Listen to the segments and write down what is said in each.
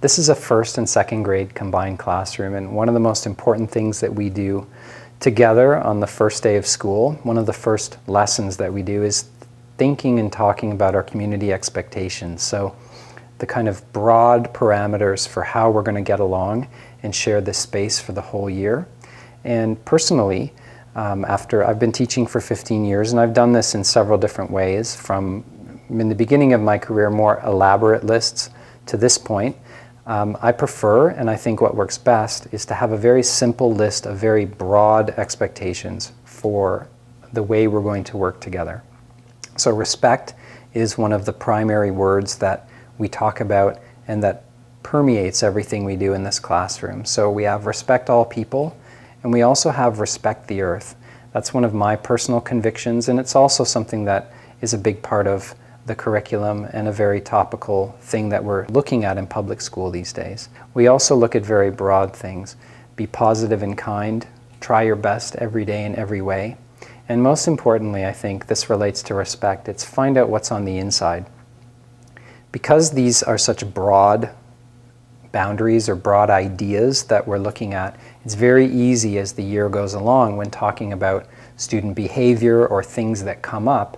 This is a first and second grade combined classroom, and one of the most important things that we do together on the first day of school, one of the first lessons that we do is thinking and talking about our community expectations. So the kind of broad parameters for how we're going to get along and share this space for the whole year. And personally, after I've been teaching for 15 years, and I've done this in several different ways, from in the beginning of my career, more elaborate lists to this point, I prefer, and I think what works best, is to have a very simple list of very broad expectations for the way we're going to work together. So respect is one of the primary words that we talk about and that permeates everything we do in this classroom. So we have respect all people, and we also have respect the earth. That's one of my personal convictions, and it's also something that is a big part of the curriculum and a very topical thing that we're looking at in public school these days. We also look at very broad things. Be positive and kind, try your best every day in every way, and most importantly, I think this relates to respect, it's find out what's on the inside. Because these are such broad boundaries or broad ideas that we're looking at, it's very easy as the year goes along when talking about student behavior or things that come up,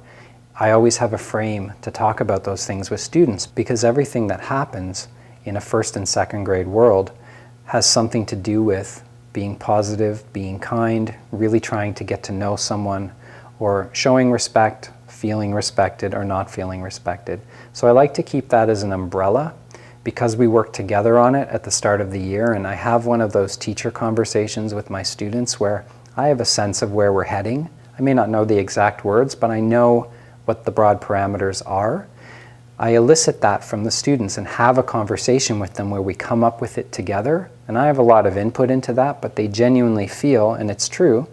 I always have a frame to talk about those things with students, because everything that happens in a first and second grade world has something to do with being positive, being kind, really trying to get to know someone, or showing respect, feeling respected, or not feeling respected. So I like to keep that as an umbrella because we work together on it at the start of the year, and I have one of those teacher conversations with my students where I have a sense of where we're heading. I may not know the exact words, but I know what the broad parameters are. I elicit that from the students and have a conversation with them where we come up with it together, and I have a lot of input into that, but they genuinely feel, and it's true,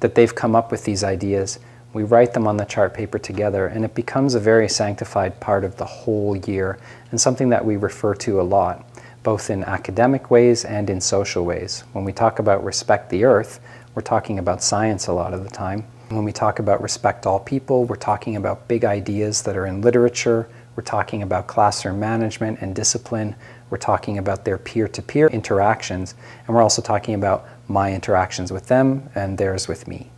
that they've come up with these ideas. We write them on the chart paper together, and it becomes a very sanctified part of the whole year and something that we refer to a lot, both in academic ways and in social ways. When we talk about respect the earth, we're talking about science a lot of the time. When we talk about respect all people, we're talking about big ideas that are in literature, we're talking about classroom management and discipline, we're talking about their peer-to-peer interactions, and we're also talking about my interactions with them and theirs with me.